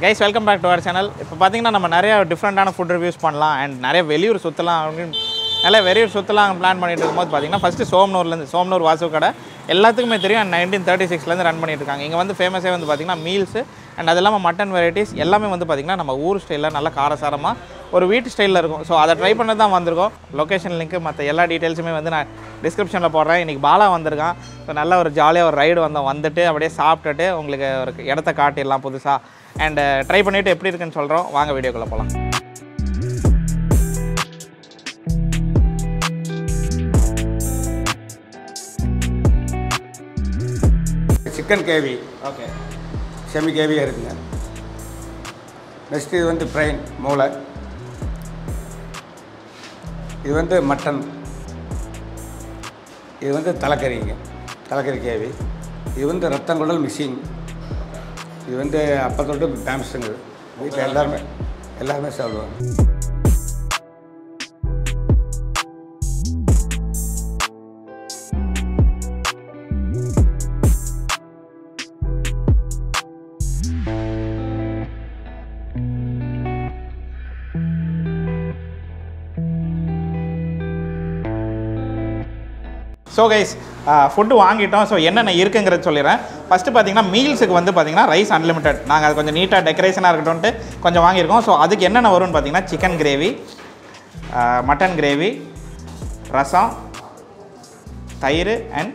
Guys welcome back to our channel. இப்போ பார்த்தீங்கன்னா நம்ம நிறைய டிஃப்ரெண்ட்டான ஃபுட் ரிவ்யூஸ் பண்ணலாம் அண்ட் நிறைய வெளியூர் சுற்றலாம் அப்படின்னு நல்லா வெளியூர் சுற்றலாம் பிளான் பண்ணிட்டு இருக்கும்போது பார்த்தீங்கன்னா ஃபஸ்ட்டு சோமனூர் வாசு கடை எல்லாத்துக்குமே தெரியும் அண்ட் 1936 ரன் பண்ணிட்டு இருக்காங்க. இங்கே வந்து ஃபேமஸே வந்து பார்த்திங்கன்னா மீல்ஸு அண்ட் அது இல்லாமல் மட்டன் வெரைட்டிஸ் எல்லாமே வந்து பார்த்திங்கன்னா நம்ம ஊர் ஸ்டைலில் நல்லா காரசாரமாக ஒரு வீட்டு ஸ்டைலில் இருக்கும். ஸோ அதை ட்ரை பண்ண தான் வந்திருக்கோம். லொக்கேஷன் லிங்க்கு மற்ற எல்லா டீட்டெயில்ஸுமே வந்து நான் டிஸ்கிரிப்ஷனில் போடுறேன். இன்றைக்கி பாலா வந்திருக்கான். ஸோ நல்லா ஒரு ஜாலியாக ஒரு ரைடு வந்துட்டு அப்படியே சாப்பிட்டுட்டு உங்களுக்கு ஒரு இடத்த காட்டிடலாம் புதுசாக அண்ட் ட்ரை பண்ணிவிட்டு எப்படி இருக்குன்னு சொல்கிறோம். வாங்க வீடியோக்குள்ளே போகலாம். சிக்கன் கேவி ஓகே செமி கேவியாக இருக்குங்க. நெக்ஸ்ட் இது வந்து பிரைன் மூளை, இது வந்து மட்டன், இது வந்து தலைக்கறிங்க, தலைக்கறி கேவி, இது வந்து ரத்தங்குடல் மிக்சிங், இது வந்து அப்பத்தோட்டு ஃபேமஸுங்க. வீட்டில் எல்லாருமே சாப்பிடுவாங்க. ஸோ கைஸ் ஃபுட்டு வாங்கிட்டோம். ஸோ என்னென்ன இருக்குங்கிறது சொல்லிடுறேன். ஃபஸ்ட்டு பார்த்தீங்கன்னா மீல்ஸுக்கு வந்து பார்த்திங்கன்னா ரைஸ் அன்லிமிட்டட். நாங்கள் அது கொஞ்சம் நீட்டாக டெக்கரேஷனாக இருக்கட்டும்ட்டு கொஞ்சம் வாங்கியிருக்கோம். ஸோ அதுக்கு என்னென்ன வரும்னு பார்த்திங்கன்னா சிக்கன் கிரேவி, மட்டன் கிரேவி, ரசம், தயிர் அண்ட்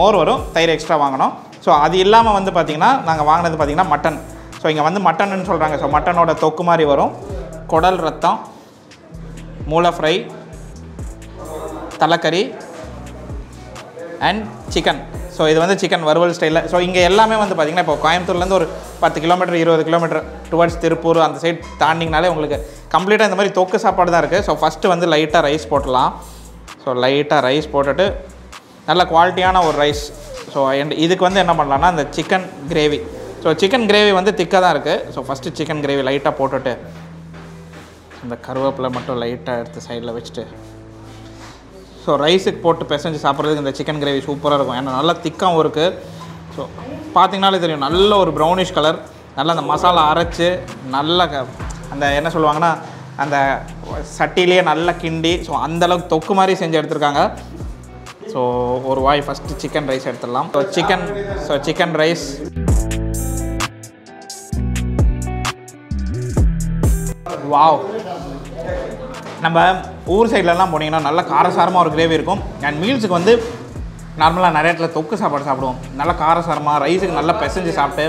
மோர் வரும். தயிர் எக்ஸ்ட்ரா வாங்கினோம். ஸோ அது இல்லாமல் வந்து பார்த்திங்கன்னா நாங்கள் வாங்கினது பார்த்திங்கன்னா மட்டன். ஸோ இங்கே வந்து மட்டன்னு சொல்கிறாங்க. ஸோ மட்டனோட தொக்கு மாதிரி வரும். குடல் ரத்தம், மூளை ஃப்ரை, தலைக்கறி அண்ட் சிக்கன். ஸோ இது வந்து சிக்கன் வறுவல் ஸ்டைலில். ஸோ இங்கே எல்லாமே வந்து பார்த்திங்கன்னா இப்போ கோயம்புத்தூர்லேருந்து ஒரு 10 கிலோமீட்டர் 20 கிலோமீட்டர் டுவர்ட்ஸ் திருப்பூர் அந்த சைடு தாண்டிங்கனாலே உங்களுக்கு கம்ப்ளீட்டாக இந்த மாதிரி தொக்கு சாப்பாடு தான் இருக்குது. ஸோ ஃபஸ்ட்டு வந்து லைட்டாக ரைஸ் போட்டலாம். ஸோ லைட்டாக ரைஸ் போட்டுட்டு நல்ல குவாலிட்டியான ஒரு ரைஸ். ஸோ இதுக்கு வந்து என்ன பண்ணலான்னா அந்த chicken gravy. So chicken gravy வந்து திக்காக தான் இருக்குது. ஸோ ஃபஸ்ட்டு சிக்கன் கிரேவி லைட்டாக போட்டுட்டு இந்த கருவேப்பிலை மட்டும் லைட்டாக எடுத்து சைடில் வச்சுட்டு ஸோ ரைஸுக்கு போட்டு பிசைஞ்சு சாப்பிட்றதுக்கு இந்த சிக்கன் கிரேவி சூப்பராக இருக்கும். ஏன்னா நல்லா திக்காகவும் இருக்குது. ஸோ பார்த்திங்கனாலே தெரியும் நல்ல ஒரு ப்ரௌனிஷ் கலர். நல்லா அந்த மசாலா அரைச்சி நல்லா அந்த என்ன சொல்லுவாங்கன்னா அந்த சட்டிலேயே நல்லா கிண்டி ஸோ அந்தளவுக்கு தொக்கு மாதிரி செஞ்சு எடுத்துருக்காங்க. ஸோ ஒரு வாய் ஃபஸ்ட்டு சிக்கன் ரைஸ் எடுத்துடலாம். Chicken rice wow. நம்ம ஊர் சைட்லலாம் போனீங்கன்னா நல்லா காரசாரமாக ஒரு கிரேவி இருக்கும். அண்ட் மீல்ஸுக்கு வந்து நார்மலாக நிறைய இடத்துல தொக்கு சாப்பாடு சாப்பிடுவோம். நல்லா காரசாரமாக ரைஸுக்கு நல்லா பிசைஞ்சு சாப்பிட்டு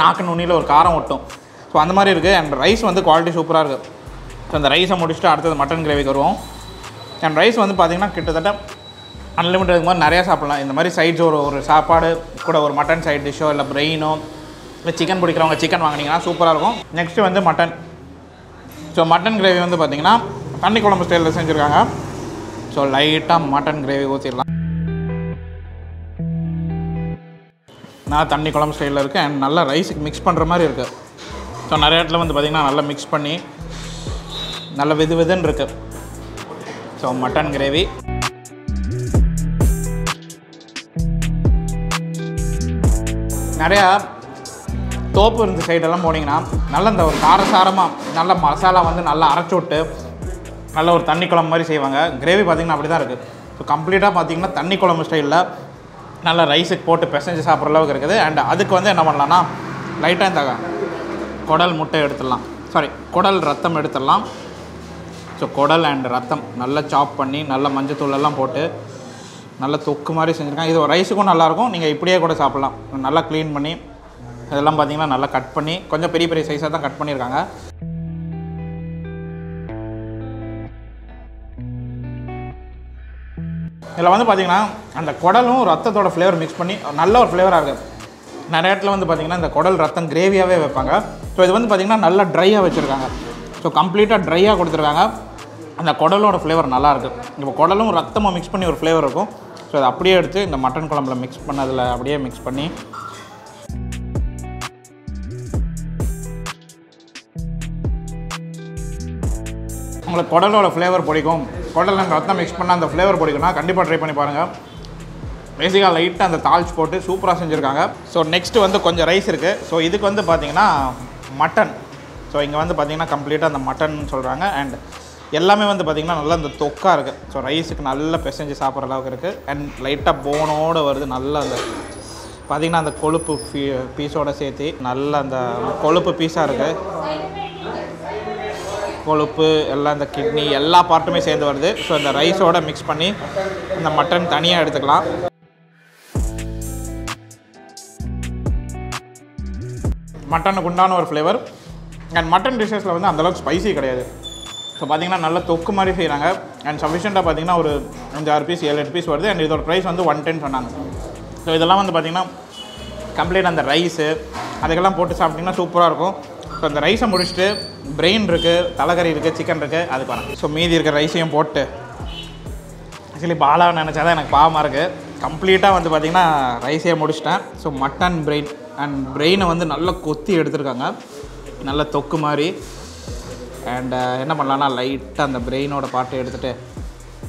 நாக்கு நுண்ணியில் ஒரு காரம் ஒட்டும். ஸோ அந்த மாதிரி இருக்குது. அண்ட் ரைஸ் வந்து குவாலிட்டி சூப்பராக இருக்குது. ஸோ அந்த ரைஸை முடிச்சுட்டு அடுத்தது மட்டன் கிரேவிக்கு வருவோம். அண்ட் ரைஸ் வந்து பார்த்திங்கன்னா கிட்டத்தட்ட அன்லிமிட்டட் மாதிரி நிறையா சாப்பிட்லாம். இந்த மாதிரி சைட்ஸ் ஒரு சாப்பாடு கூட ஒரு மட்டன் சைட் டிஷ்ஷோ இல்லை பிரெயினோ இல்லை சிக்கன் பிடிக்கிறவங்க சிக்கன் வாங்கினீங்கன்னா சூப்பராக இருக்கும். நெக்ஸ்ட்டு வந்து மட்டன். ஸோ மட்டன் கிரேவி வந்து பார்த்திங்கன்னா தண்ணி குழம்பு ஸ்டைலில் செஞ்சுருக்காங்க. ஸோ லைட்டாக மட்டன் கிரேவி ஊற்றிடலாம். நல்லா தண்ணி குழம்பு ஸ்டைலில் இருக்குது அண்ட் நல்லா ரைஸுக்கு மிக்ஸ் பண்ணுற மாதிரி இருக்குது. ஸோ நிறைய இடத்துல வந்து பார்த்திங்கன்னா நல்லா மிக்ஸ் பண்ணி நல்லா விதுன்னு இருக்குது. ஸோ மட்டன் கிரேவி நிறையா தோப்பு இருந்த சைடெல்லாம் போனீங்கன்னா நல்லா இந்த ஒரு காரசாரமாக நல்ல மசாலா வந்து நல்லா அரைச்சி விட்டு நல்ல ஒரு தண்ணி குழம்பு மாதிரி செய்வாங்க. கிரேவி பார்த்திங்கன்னா அப்படி தான் இருக்குது. ஸோ கம்ப்ளீட்டாக பார்த்திங்கன்னா தண்ணி குழம்பு ஸ்டைலில் நல்லா ரைஸுக்கு போட்டு பிசைஞ்சு சாப்பிட்ற அளவுக்கு இருக்குது. அண்ட் அதுக்கு வந்து என்ன பண்ணலான்னா லைட்டாக இந்த குடல் முட்டை எடுத்துடலாம். குடல் ரத்தம் எடுத்துடலாம். ஸோ குடல் அண்ட் ரத்தம் நல்லா சாப் பண்ணி நல்லா மஞ்சத்தூளெல்லாம் போட்டு நல்லா தொக்கு மாதிரி செஞ்சுருக்காங்க. இது ரைஸுக்கும் நல்லாயிருக்கும். நீங்கள் இப்படியே கூட சாப்பிட்லாம். நல்லா க்ளீன் பண்ணி இதெல்லாம் பார்த்திங்கன்னா நல்லா கட் பண்ணி கொஞ்சம் பெரிய பெரிய சைஸாக தான் கட் பண்ணியிருக்காங்க. இதில் வந்து பார்த்திங்கன்னா அந்த குடலும் ரத்தத்தோட ஃப்ளேவர் மிக்ஸ் பண்ணி நல்ல ஒரு ஃப்ளேவராக இருக்குது. நிறைய இடத்துல வந்து பார்த்திங்கன்னா இந்த குடல் ரத்தம் கிரேவியாகவே வைப்பாங்க. ஸோ இது வந்து பார்த்திங்கன்னா நல்லா ட்ரையாக வச்சுருக்காங்க. ஸோ கம்ப்ளீட்டாக ட்ரையாக கொடுத்துருக்காங்க. அந்த குடலோட ஃப்ளேவர் நல்லாயிருக்கு. இப்போ குடலும் ரத்தமும் மிக்ஸ் பண்ணி ஒரு ஃப்ளேவர் இருக்கும். ஸோ அதை அப்படியே எடுத்து இந்த மட்டன் குழம்புல மிக்ஸ் பண்ணதில் அப்படியே மிக்ஸ் பண்ணி உங்களுக்கு குடலோட ஃப்ளேவர் பிடிக்கும். குடல் அந்த ரத்தம் மிக்ஸ் பண்ணால் அந்த ஃப்ளேவர் பிடிக்கும்னா கண்டிப்பாக ட்ரை பண்ணி பாருங்கள். பேசிக்காக லைட்டாக அந்த தாளிச்சு போட்டு சூப்பராக செஞ்சுருக்காங்க. ஸோ நெக்ஸ்ட்டு வந்து கொஞ்சம் ரைஸ் இருக்குது. ஸோ இதுக்கு வந்து பார்த்திங்கன்னா mutton. So inga vandu pathina complete and mutton solranga and எல்லாமே வந்து பாத்தீங்கன்னா நல்ல அந்த தொக்கா இருக்கு. சோ ரைஸ்க்கு நல்ல பெசஞ்சு சாப்பிடுற அளவுக்கு இருக்கு அண்ட் லைட்டா போனோட வருது. நல்ல அந்த பாத்தீங்கன்னா அந்த கொழுப்பு பீஸோட சேர்த்து நல்ல அந்த கொழுப்பு பீஸா இருக்கு. கொழுப்பு எல்லாம் அந்த கிட்னி எல்லா பார்ட்டுமே சேர்ந்து வருது. ஸோ இந்த ரைஸோட மிக்ஸ் பண்ணி இந்த மட்டன் தனியாக எடுத்துக்கலாம். மட்டனுக்கு உண்டான ஒரு ஃப்ளேவர் அண்ட் மட்டன் டிஷ்ஷஸில் வந்து அந்தளவுக்கு ஸ்பைசி கிடையாது. ஸோ பார்த்தீங்கன்னா நல்லா தொக்கு மாதிரி செய்கிறாங்க அண்ட் சஃபிஷியண்ட்டாக பார்த்தீங்கன்னா ஒரு 5-6 பீஸ் 7-8 பீஸ் வருது அண்ட் இதோட ப்ரைஸ் வந்து 110 சொன்னாங்க. ஸோ இதெல்லாம் வந்து பார்த்திங்கன்னா கம்ப்ளீட் அந்த ரைஸு அதுக்கெல்லாம் போட்டு சாப்பிட்டிங்கன்னா சூப்பராக இருக்கும். ஸோ அந்த ரைஸை முடிச்சுட்டு பிரெயின் இருக்குது, தலைக்கறி இருக்குது, சிக்கன் இருக்குது, அதுக்கு வரேன். ஸோ மீதி இருக்கிற ரைஸையும் போட்டு ஆக்சுவலி பாலாக நினச்சா தான் எனக்கு பாவமாக இருக்குது. கம்ப்ளீட்டாக வந்து பார்த்திங்கன்னா ரைஸையே முடிச்சிட்டேன். ஸோ மட்டன் பிரெயின் அண்ட் பிரெயினை வந்து நல்லா கொத்தி எடுத்துருக்காங்க நல்ல தொக்கு மாதிரி. அண்ட் என்ன பண்ணலான்னா லைட்டாக அந்த பிரெயினோட பாட்டை எடுத்துகிட்டு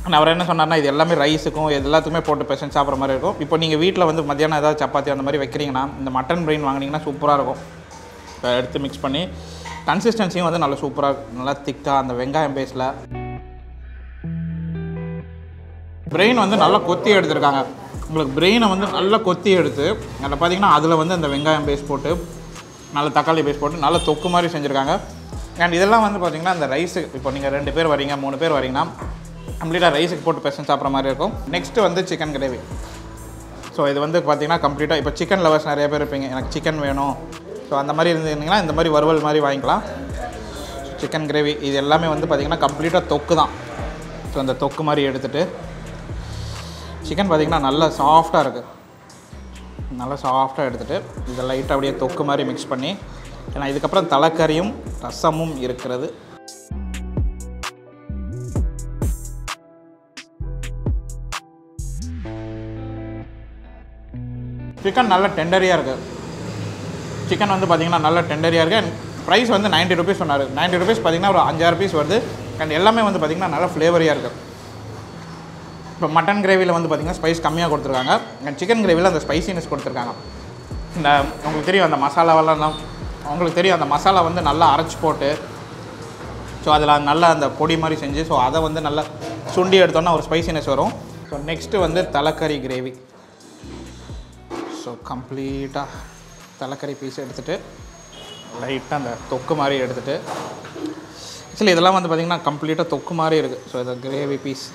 நான் அவர் என்ன சொன்னார்னா இது எல்லாமே ரைஸுக்கும் இது எல்லாத்துக்குமே போட்டு பெசஞ்சு சாப்பிட்ற மாதிரி இருக்கும். இப்போ நீங்கள் வீட்டில் வந்து மத்தியானம் ஏதாவது சப்பாத்தி அந்த மாதிரி வைக்கிறீங்கன்னா இந்த மட்டன் பிரெயின் வாங்கினீங்கன்னா சூப்பராக இருக்கும். எடுத்து மிக்ஸ் பண்ணி கன்சிஸ்டன்சியும் வந்து நல்லா சூப்பராக நல்லா திக்காக அந்த வெங்காயம் பேஸில் பிரெயின் வந்து நல்லா கொத்தி எடுத்துருக்காங்க. உங்களுக்கு பிரெயினை வந்து நல்லா கொத்தி எடுத்து அதில் பார்த்திங்கன்னா அதில் வந்து அந்த வெங்காயம் பேஸ்ட் போட்டு நல்லா தக்காளி பேஸ்ட் போட்டு நல்லா தொக்கு மாதிரி செஞ்சுருக்காங்க. அண்ட் இதெல்லாம் வந்து பார்த்திங்கன்னா அந்த ரைஸுக்கு இப்போ நீங்கள் 2 பேர் வரீங்க, 3 பேர் வரீங்கன்னா கம்ப்ளீட்டாக ரைஸுக்கு போட்டு பெசஞ்சு சாப்பிட்ற மாதிரி இருக்கும். நெக்ஸ்ட்டு வந்து சிக்கன் கிரேவி. ஸோ இது வந்து பார்த்திங்கன்னா கம்ப்ளீட்டாக இப்போ சிக்கன் லவர்ஸ் நிறைய பேர் இருப்பீங்க, எனக்கு சிக்கன் வேணும், ஸோ அந்த மாதிரி இருந்தீங்கன்னா இந்த மாதிரி வறுவல் மாதிரி வாங்கிக்கலாம். சிக்கன் கிரேவி இது எல்லாமே வந்து பார்த்திங்கன்னா கம்ப்ளீட்டாக தொக்கு தான். ஸோ அந்த தொக்கு மாதிரி எடுத்துகிட்டு சிக்கன் பார்த்திங்கன்னா நல்லா சாஃப்டாக இருக்குது. நல்லா சாஃப்டாக எடுத்துகிட்டு இதை லைட்டாக அப்படியே தொக்கு மாதிரி மிக்ஸ் பண்ணி ஏன்னா இதுக்கப்புறம் தலைக்கறியும் ரசமும் இருக்கிறது. சிக்கன் நல்லா டெண்டரியாக இருக்குது. சிக்கன் வந்து பார்த்திங்கன்னா நல்லா டெண்டரியாக இருக்குது அண்ட் ப்ரைஸ் வந்து 90 ருபீஸ் சொன்னார். 90 ருபீஸ் பார்த்திங்கன்னா ஒரு 5-6 பீஸ் வருது அண்ட் எல்லாமே வந்து பார்த்திங்கன்னா நல்லா ஃப்ளேவரியாக இருக்குது. இப்போ மட்டன் கிரேவியில் வந்து பார்த்திங்கன்னா ஸ்பைஸ் கம்மியாக கொடுத்துருக்காங்க அண்ட் சிக்கன் கிரேவியில் அந்த ஸ்பைசினஸ் கொடுத்துருக்காங்க. இந்த உங்களுக்கு தெரியும் அந்த மசாலாவெல்லாம் உங்களுக்கு தெரியும் அந்த மசாலா வந்து நல்லா அரைச்சி போட்டு ஸோ அதில் நல்லா அந்த பொடி மாதிரி செஞ்சு ஸோ அதை வந்து நல்லா சுண்டி எடுத்தோன்னா ஒரு ஸ்பைசினஸ் வரும். ஸோ நெக்ஸ்ட்டு வந்து தலைக்கறி கிரேவி. ஸோ கம்ப்ளீட்டாக தலைக்கறி பீஸ் எடுத்துகிட்டு லைட்டாக அந்த தொக்கு மாதிரி எடுத்துகிட்டு ஆக்சுவலி இதெல்லாம் வந்து பார்த்திங்கன்னா கம்ப்ளீட்டாக தொக்கு மாதிரி இருக்குது. ஸோ இதை கிரேவி பீஸ்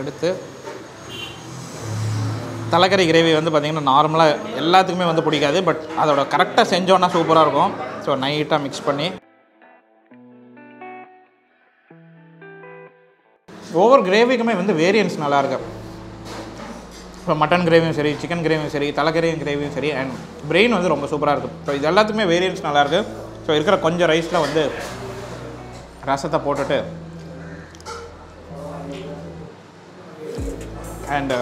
எடுத்து தலைக்கறி கிரேவி வந்து பார்த்திங்கன்னா நார்மலாக எல்லாத்துக்குமே வந்து பிடிக்காது, பட் அதோட கரெக்டாக செஞ்சோன்னா சூப்பராக இருக்கும். ஸோ நைட்டாக மிக்ஸ் பண்ணி ஒவ்வொரு கிரேவிக்குமே வந்து வேரியன்ஸ் நல்லாயிருக்கு. இப்போ மட்டன் கிரேவியும் சரி, சிக்கன் கிரேவியும் சரி, தலைக்கறியும் கிரேவியும் சரி அண்ட் பிரெயின் வந்து ரொம்ப சூப்பராக இருக்குது. ஸோ இது எல்லாத்துக்குமே வேரியன்ஸ் நல்லாயிருக்கு. ஸோ இருக்கிற கொஞ்சம் ரைஸில் வந்து ரசத்தை போட்டுட்டு அண்டு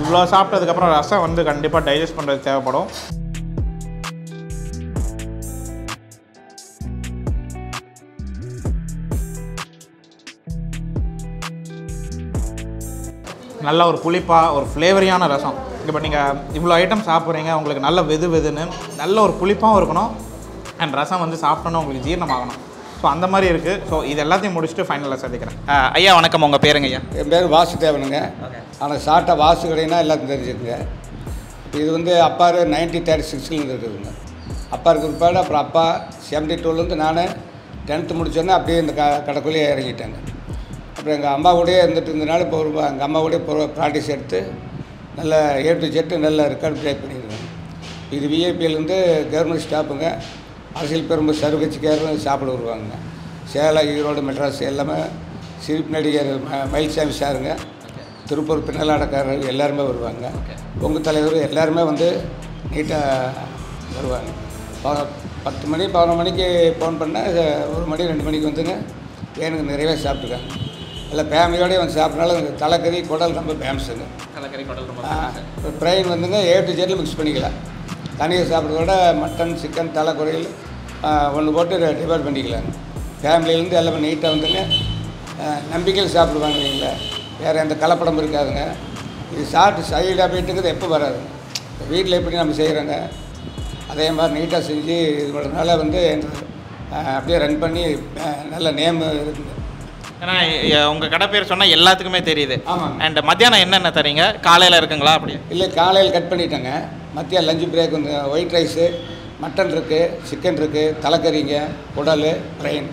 இவ்வளோ சாப்பிட்டதுக்கப்புறம் ரசம் வந்து கண்டிப்பாக டைஜஸ்ட் பண்ணுறது தேவைப்படும். நல்ல ஒரு புளிப்பாக ஒரு ஃப்ளேவரியான ரசம். இப்போ நீங்கள் இவ்வளோ ஐட்டம் சாப்பிட்றீங்க, உங்களுக்கு நல்ல வெது வெதுன்னு நல்ல ஒரு புளிப்பாகவும் இருக்கணும் அண்ட் ரசம் வந்து சாப்பிட்டோன்னா உங்களுக்கு ஜீரணமாகணும். ஸோ அந்த மாதிரி இருக்குது. ஸோ இது எல்லாத்தையும் முடிச்சுட்டு ஃபைனலாக சந்திக்கிறேன். ஐயா வணக்கம், உங்கள் பேருங்க? ஐயா என் பேர் வாசுதேவனுங்க. ஆனால் ஷார்ட்டாக வாசு கடைன்னா எல்லாத்தையும் தெரிஞ்சுக்குங்க. இது வந்து அப்பாரு 1936லேருந்து இருக்குதுங்க. அப்பாருக்கு பிற்பாடு அப்புறம் அப்பா 72லேருந்து நான் 10th முடிச்சோன்னே அப்படியே இந்த கடைக்குள்ளேயே இறங்கிட்டேங்க. அப்புறம் எங்கள் அம்மா கூடயே இருந்துட்டு இருந்தனால இப்போ ஒரு எங்கள் அம்மா கூடயே ப்ராக்டிஸ் எடுத்து நல்லா A to Z நல்லா ரெக்கார்ட் ப்ளே பண்ணிடுவேன். இது விஐபியிலேருந்து கவர்மெண்ட் ஸ்டாஃபுங்க, அரசியல் பெரும்பு சருகட்சிக்காரரும் சாப்பிட வருவாங்க. சேலம், ஈரோடு, மெட்ராஸ் எல்லாமே சிரிப்பு நடிகர் மயில்சாமி சாருங்க, திருப்பூர் பின்னலாடக்காரர் எல்லாருமே வருவாங்க. உங்கள் தலைவர் எல்லாருமே வந்து நீட்டாக வருவாங்க. 10 மணி 11 மணிக்கு ஃபோன் பண்ணால் 1 மணி 2 மணிக்கு வந்துங்க எனக்கு நிறையவே சாப்பிட்டுருக்காங்க. இல்லை ஃபேமிலியோடய வந்து சாப்பிட்றனால தலைக்கறி குடல் ரொம்ப ஃபேமஸுங்க. தலைக்கறி குடல் ரொம்ப பிரெயின் வந்துங்க A to Z மிக்ஸ் பண்ணிக்கலாம். தனியாக சாப்பிட்றதோட மட்டன், சிக்கன், தலைக்குறையில் ஒன்று போட்டு டிவைட் பண்ணிக்கலாம். ஃபேமிலியிலேருந்து எல்லாமே நீட்டாக வந்துங்க நம்பிக்கையில் சாப்பிடுவாங்க. இல்லைங்களா வேறு எந்த கலப்படம் இருக்காதுங்க. இது சாப்பிட்டு சைடாக போயிட்டுங்கிறது எப்போ வராதுங்க. வீட்டில் எப்படி நம்ம செய்கிறோங்க அதே மாதிரி நீட்டாக செஞ்சு இது பண்ணுறதுனால வந்து அப்படியே ரன் பண்ணி நல்ல நேம் இருக்குது. ஏன்னா உங்கள் கடை பேர் சொன்னால் எல்லாத்துக்குமே தெரியுது. ஆமாம். அண்ட் மத்தியானம் என்னென்ன தரீங்க? காலையில் இருக்குங்களா? அப்படி இல்லை, காலையில் கட் பண்ணிட்டேங்க. மத்தியானம் லஞ்சு பிரேக் வந்து ஒயிட் ரைஸு, மட்டன் இருக்குது, சிக்கன் இருக்குது, தலைக்கறிங்க, உடல், பிரெயின்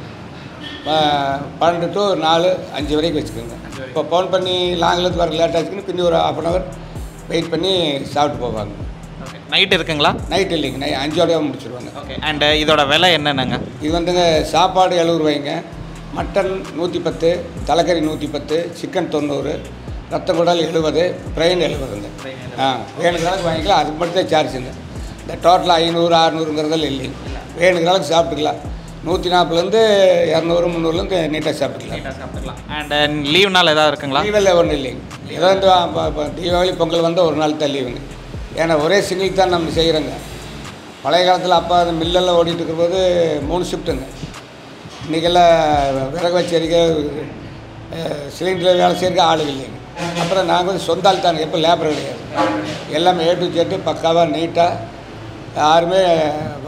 12 to 4, 5 வரைக்கும் வச்சுக்கோங்க. இப்போ ஃபோன் பண்ணி லாங்கிலேருந்து வர லேட் ஆச்சுக்குன்னு பின்னி ஒரு ½ hour வெயிட் பண்ணி சாப்பிட்டு போவாங்க. ஓகே. நைட் இருக்குங்களா? நைட் இல்லைங்க, நைட் 5 முடிச்சுடுவாங்க. ஓகே. அண்ட் இதோட விலை என்னென்னங்க? இது வந்துங்க சாப்பாடு 70 ரூபாய்ங்க, மட்டன் 110, தலைக்கறி 110, சிக்கன் 90, ரத்த குடல் 70, பிரெயின் 70ங்க. வேணுங்கிறளவுக்கு வாங்கிக்கலாம், அதுக்கு மட்டும்தான் சார்ஜுங்க. இந்த டோட்டலாக 500, 600ங்கிறதால இல்லைங்க, வேணுங்கிறளவுக்கு சாப்பிட்டுக்கலாம். 140லேருந்து 200, 300லேருந்து நீட்டாக சாப்பிட்டுக்கலாம். அண்ட் லீவ் நாள் எதாவது இருக்குங்களா? லீவில் ஒன்றும் இல்லைங்க. ஏதாவது தீபாவளி பொங்கல் வந்து ஒரு நாள் தான் லீவுங்க. ஏன்னா ஒரே சிங்கிள் தான் நம்ம செய்கிறோங்க. பழைய காலத்தில் அப்போ அந்த மில்லெல்லாம் ஓடிட்டு இருக்கும்போது 3 ஷிஃப்ட்டுங்க. இன்றைக்கெல்லாம் விறகு வச்சரிக்கை சிலிண்டரில் வேலை செய்யறதுக்கு ஆளுகள் இல்லைங்க. அப்புறம் நாங்கள் வந்து சொந்த ஆள் தானுங்க, எப்போ லேபர் கிடையாது. எல்லாமே A to Z பக்காவாக நீட்டாக யாருமே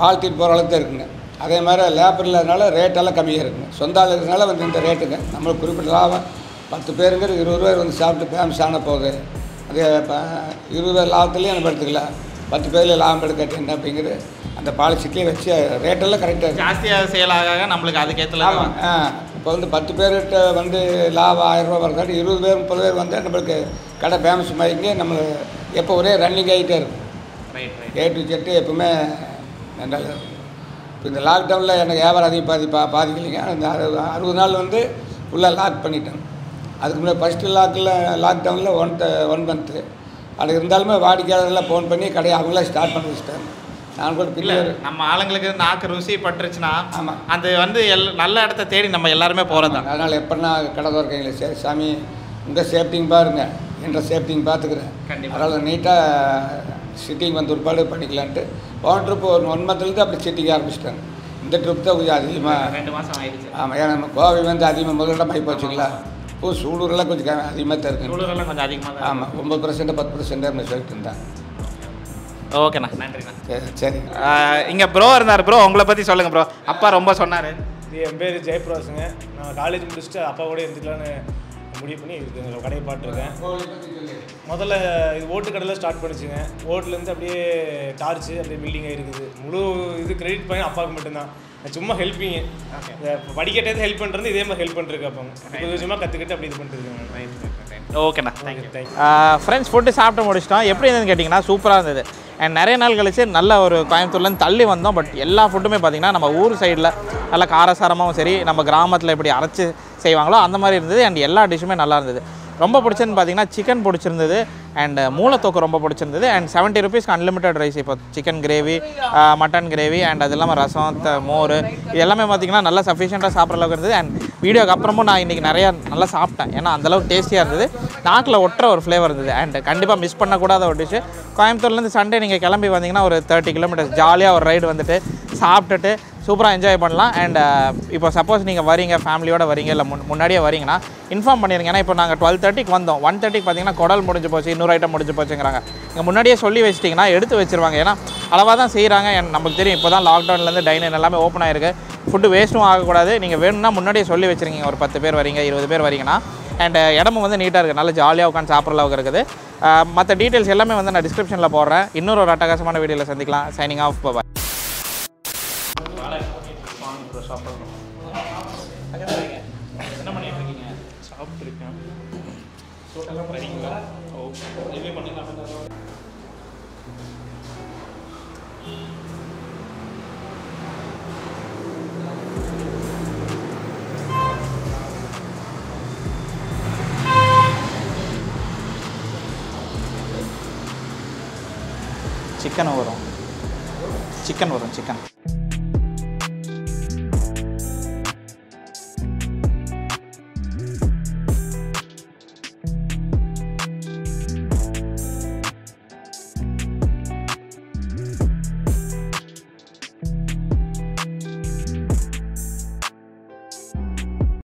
வாழ்த்திட்டு போகிற அளவுக்கு தான் இருக்குங்க. அதே மாதிரி லேபர் இல்லாதனால ரேட்டெல்லாம் கம்மியாக இருக்குங்க. சொந்த ஆள் இருக்கிறதுனால வந்து இந்த ரேட்டுங்க நம்மளுக்கு குறிப்பிட்ட லாபம் 10 பேருங்கிறது 20 பேர் வந்து சாப்பிட்டு ஃபேமஸ் ஆன போகுது. அதே 20 பேர் லாபத்துலேயும் நம்ம எடுத்துக்கலாம், 10 பேரில் லாபம் எடுக்க என்ன அப்படிங்கிறது அந்த பாலிசிக்கே வச்சு ரேட்டெல்லாம் கரெக்டாக ஜாஸ்தியாக செயலாக நம்மளுக்கு அதுக்கேற்ற லாபம். இப்போ வந்து 10 பேர்கிட்ட வந்து லாபம் 1000 ரூபா வரதாட்டி 20 பேர் 30 பேர் வந்து நம்மளுக்கு கடை ஃபேமஸ் மாதிரிங்க. நம்ம எப்போ ஒரே ரன்னிங் ஆகிட்டே இருக்கும், A to Z எப்பவுமே நல்லா இருக்கும். இப்போ இந்த லாக்டவுனில் எனக்கு வியாபாரம் அதிகம் பாதிக்கலைங்க. அந்த 60 நாள் வந்து ஃபுல்லாக லாக் பண்ணிட்டேன். அதுக்கு முன்னாடி ஃபஸ்ட்டு லாக்டவுனில் ஒன் மந்த்து அது இருந்தாலுமே வாடிக்கையாளர்கள்லாம் ஃபோன் பண்ணி கடையை அவங்களே ஸ்டார்ட் பண்ண வச்சுட்டேன். நான் கூட பிள்ளைகள் நம்ம ஆளுங்களுக்கு நாக்கு ருசி பட்டுருச்சுன்னா ஆமாம் அது வந்து நல்ல இடத்த தேடி நம்ம எல்லாருமே போகிறது தான். அதனால் எப்படின்னா கடை திறக்கீங்களே சரி சாமி உங்கள் சேஃப்டிங் பாருங்க, என்ற சேஃப்டிங் பார்த்துக்கிறேன். அதனால் நீட்டாக சிட்டிங் வந்து ஒரு பாடு பண்ணிக்கலான்ட்டு போன ட்ரிப்பு ஒரு 1 மந்த்லேருந்து அப்படி சிட்டிங் ஆரம்பிச்சிட்டாங்க. இந்த ட்ரிப் தான் கொஞ்சம் அதிகமாக 2 மாதம் ஆகிடுச்சு. ஆமாம், ஏன்னா நம்ம கோவை வந்து அதிகமாக முதலிடம் ஆகி போச்சுங்களா. இப்போ சூலூரெல்லாம் கொஞ்சம் அதிகமாக தான் இருக்குது. சூலூரெல்லாம் கொஞ்சம் அதிகமாக ஆமாம் 9%, 10% அப்படின்னு சொல்லிட்டு இருந்தாங்க. ஓகேண்ணா, நன்றிண்ணா. சரி சரி. இங்கே ப்ரோ இருந்தார். ப்ரோ உங்களை பற்றி சொல்லுங்கள். ப்ரோ அப்பா ரொம்ப சொன்னார். என் பேர் ஜெயபிரகாசுங்க. நான் காலேஜ் முடிச்சுட்டு அப்பாவோட எடுத்துக்கலான்னு முடிவு பண்ணி இருக்குங்க கடையை பார்த்துருக்கேன். முதல்ல இது ஓட்டு கடையில் ஸ்டார்ட் பண்ணிச்சுங்க. ஓட்டுலேருந்து அப்படியே டார்ச்சு அப்படியே பில்டிங்காக இருக்குது. முழு இது கிரெடிட் பண்ணி அப்பாவுக்கு மட்டும்தான். சும்மா ஹெல்ப்பிங்கு படிக்கட்டேருந்து ஹெல்ப் பண்ணுறது, இதே மாதிரி ஹெல்ப் பண்ணிருக்கு. அப்போ கொஞ்சமாக கற்றுக்கிட்டு அப்படி இது பண்ணிருக்கேன். ஓகேண்ணா, தேங்க்யூ தேங்க்யூ. ஃப்ரெண்ட்ஸ் ஃபுட்டு சாப்பிட்டு முடிச்சிட்டோம். எப்படி இருந்ததுன்னு கேட்டிங்கன்னா சூப்பராக இருந்தது. அண்ட் நிறைய நாள் கழிச்சு நல்ல ஒரு கோயம்புத்தூர்லேருந்து தள்ளி வந்தோம். பட் எல்லா ஃபுட்டுமே பார்த்திங்கன்னா நம்ம ஊர் சைடில் நல்லா காரசாரமாகவும் சரி, நம்ம கிராமத்தில் எப்படி அரைச்சி செய்வாங்களோ அந்த மாதிரி இருந்தது. அண்ட் எல்லா டிஷ்ஷுமே நல்லா இருந்தது. ரொம்ப பிடிச்சதுன்னு பார்த்திங்கன்னா சிக்கன் பிடிச்சிருந்தது. அண்ட் மூளைத்தோக்கு ரொம்ப பிடிச்சிருந்தது. அண்ட் 70 ரூபீஸ்க்கு அன்லிமிட்டட் ரைஸ். இப்போ chicken gravy, mutton gravy, and அது இல்லாமல் ரசம், மோர், இது எல்லாமே பார்த்திங்கன்னா நல்லா சஃபிஷியண்ட்டாக சாப்பிட்ற அளவுக்கு இருந்தது. அண்ட் வீடியோக்கு அப்புறமும் நான் இன்றைக்கி நிறையா நல்லா சாப்பிட்டேன். ஏன்னா அந்தளவுக்கு டேஸ்டியாக இருந்தது, நாக்கில் ஒட்டுற ஒரு ஃப்ளேவர் இருந்தது. அண்ட் கண்டிப்பாக மிஸ் பண்ணக்கூடாத ஒரு டிஷ்ஷு. கோயம்புத்தூர்லேருந்து சண்டே நீங்கள் கிளம்பி வந்தீங்கன்னா ஒரு 30 கிலோமீட்டர்ஸ் ஜாலியாக ஒரு ரைடு வந்துட்டு சாப்பிட்டுட்டு சூப்பராக என்ஜாய் பண்ணலாம். அண்ட் இப்போ சப்போஸ் நீங்கள் வரீங்க, ஃபேமிலியோடு வரீங்க, இல்லை முன்னாடியே வரீங்கன்னா இன்ஃபார்ம் பண்ணிடுங்க. ஏன்னா இப்போ நாங்கள் 12:30க்கு வந்தோம். 1:30க்கு பார்த்தீங்கன்னா குடல் முடிஞ்சு போச்சு, இன்னொரு ஐட்டம் முடிஞ்சு போச்சுங்கிறாங்க. நீங்கள் முன்னாடியே சொல்லி வச்சிட்டிங்கன்னா எடுத்து வச்சுருவாங்க. ஏன்னா அளவாக தான் செய்கிறாங்க. நமக்கு தெரியும் இப்போ தான் லாக்டவுன்லேருந்து டைனிங் எல்லாமே ஓப்பன் ஆகிருக்கு. ஃபுட்டு வேஸ்ட்டும் ஆகக்கூடாது. நீங்கள் வேணும்னா முன்னாடியே சொல்லி வச்சுருக்கீங்க. ஒரு 10 பேர் வரீங்க, 20 பேர் வரீங்கன்னா. அண்ட் இடமும் வந்து நீட்டாக இருக்குது, நல்லா ஜாலியாக உட்காந்து சாப்பிட்ற அளவுக்கு இருக்குது. மற்ற டீட்டெயில்ஸ் எல்லாமே வந்து நான் டிஸ்கிரிப்ஷனில் போடுறேன். இன்னொரு ஒரு அட்டகாசமான வீடியோவில் சந்திக்கலாம். Signing off, bye. சிக்கன் வரும், சிக்கன்